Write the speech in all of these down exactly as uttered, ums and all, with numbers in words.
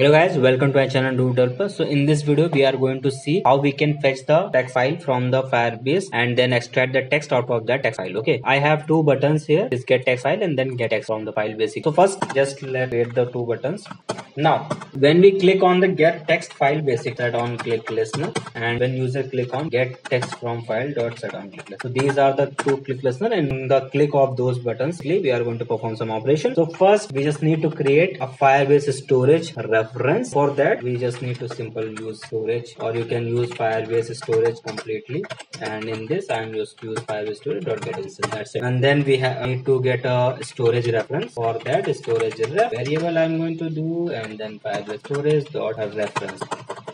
Hello guys, welcome to our channel Noob Developer. So in this video we are going to see how we can fetch the text file from the Firebase and then extract the text out of that text file. Okay, I have two buttons here, is get text file and then get text from the file basic. So first just let's create the two buttons. Now when we click on the get text file basic, set on click listener, and when user click on get text from file dot set on click listener. So these are the two click listener, and in the click of those buttons we are going to perform some operation. So first we just need to create a Firebase storage reference. For that we just need to simple use storage, or you can use Firebase storage completely, and in this I am just use Firebase storage dot get instance. That's it. And then we have need to get a storage reference. For that storage ref variable I am going to do, and then Firebase storage dot reference,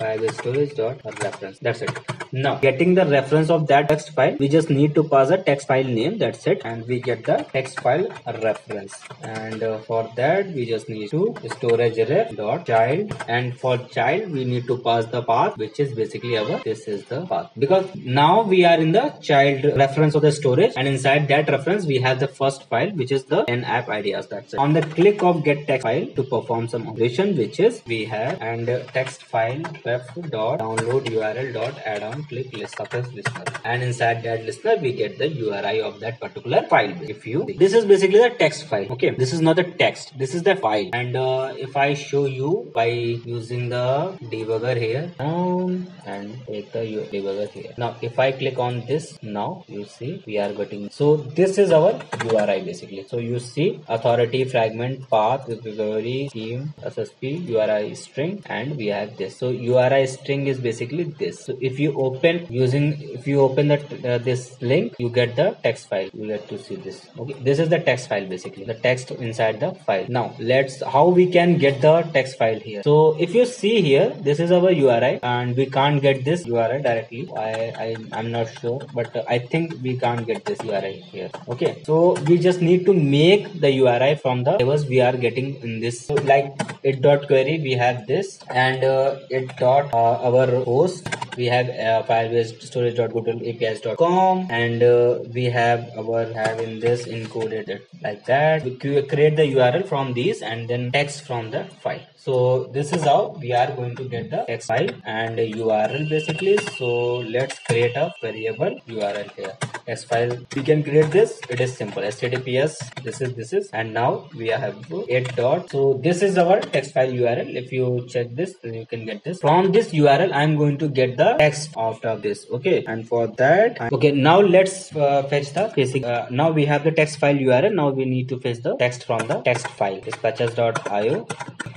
Firebase storage dot reference. That's it. Now getting the reference of that text file, we just need to pass a text file name. That's it, and we get the text file reference. And uh, for that we just need to storage ref dot child. And for child we need to pass the path, which is basically our this is the path, because now we are in the child reference of the storage, and inside that reference we have the first file, which is the napp ideas. That's it. On the click of get text file to perform some operation, which is we have and text file ref dot download url dot add on click list success listener, and inside that listener we get the U R I of that particular file. If you this is basically the text file. Okay, this is not the text, this is the file. And uh, if I show you by using the debugger here, um, and take the debugger here. Now if I click on this, now you see we are getting, so this is our U R I basically. So you see authority, fragment, path, recovery, scheme, S S P, U R I string, and we have this. So U R I string is basically this. So if you open using if you open that uh, this link, you get the text file. You get to see this. Okay, this is the text file basically, the text inside the file. Now let's how we can get the text file here. So if you see here, this is our U R I, and we can't get this U R I directly. I, I I'm not sure, but I think we can't get this U R I here. Okay, so we just need to make the U R I from the tables we are getting in this. So like it dot query we have this, and uh, it dot uh, our host we have uh, Firebase storage dot google apis dot com, and uh, we have our have in this encoded it like that. We create the U R L from these and then text from the file. So this is how we are going to get the text file and U R L basically. So let's create a variable U R L here. Text file, we can create this. It is simple. H T T P S. This is this is, and now we have it dot. So this is our text file U R L. If you check this, then you can get this. From this U R L, I am going to get the text after this. Okay, and for that, I'm, okay. Now let's uh, fetch the basic. Uh, now we have the text file U R L. Now we need to fetch the text from the text file. dispatchers dot i o.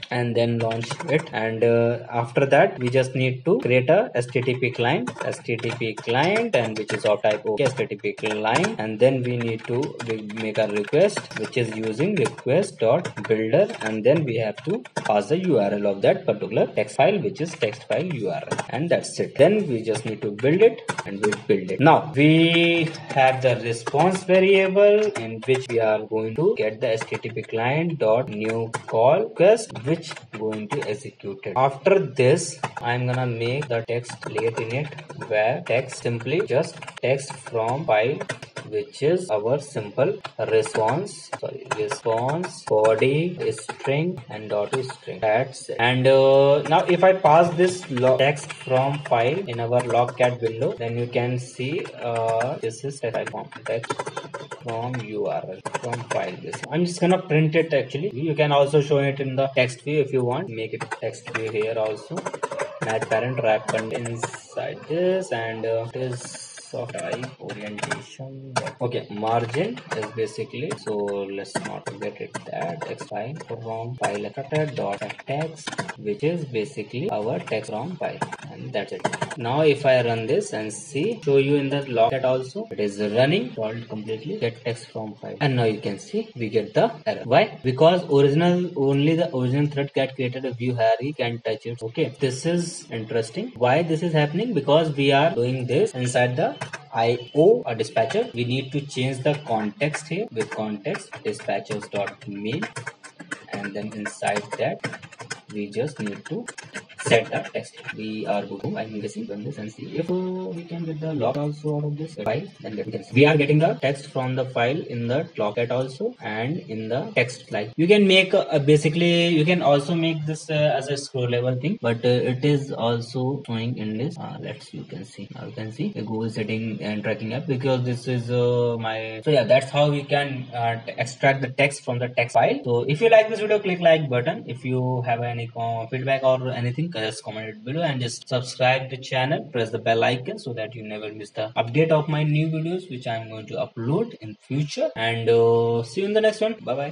And then launch it, and uh, after that we just need to create a H T T P client, H T T P client, and which is of type OK H T T P client, and then we need to we make a request, which is using request dot builder, and then we have to pass the U R L of that particular text file, which is text file U R L, and that's it. Then we just need to build it, and we build it. Now we have the response variable in which we are going to get the H T T P client dot new call request, which going to execute it. After this I'm gonna make the text late in it, where text simply just text from file, which is our simple response sorry response body string and dot string. That's it. And uh, now if I pass this text from file in our logcat window, then you can see uh, this is text from text from U R L from file. This I'm just gonna print it. Actually you can also show it in the text view if you want. Make it text view here also. Match parent wrap content inside this, and uh, this of type orientation. Okay, margin is basically, so let's not forget it that text file from file extracted dot text, which is basically our text from file, and that's it. Now if I run this and see, show you in the logcat also, it is running called completely get text from file, and now you can see we get the error. Why? Because original only the original thread get created a view hierarchy can touch it. Okay, this is interesting. Why this is happening? Because we are doing this inside the I O or dispatcher. We need to change the context here with context dispatchers dot main, and then inside that we just need to set that text we are going to, I'm guessing, run this and see if we can get the log also out of this file. Then get this. We are getting the text from the file in the logcat also and in the text like. You can make uh, basically you can also make this uh, as a scrollable thing, but uh, it is also showing in this. Uh, let's you can see now you can see the Google setting and tracking app because this is uh, my. So yeah, that's how we can uh, extract the text from the text file. So if you like this video, click like button. If you have any feedback or anything, just comment it below and just subscribe the channel. Press the bell icon so that you never miss the update of my new videos which I am going to upload in future. And uh, see you in the next one. Bye bye.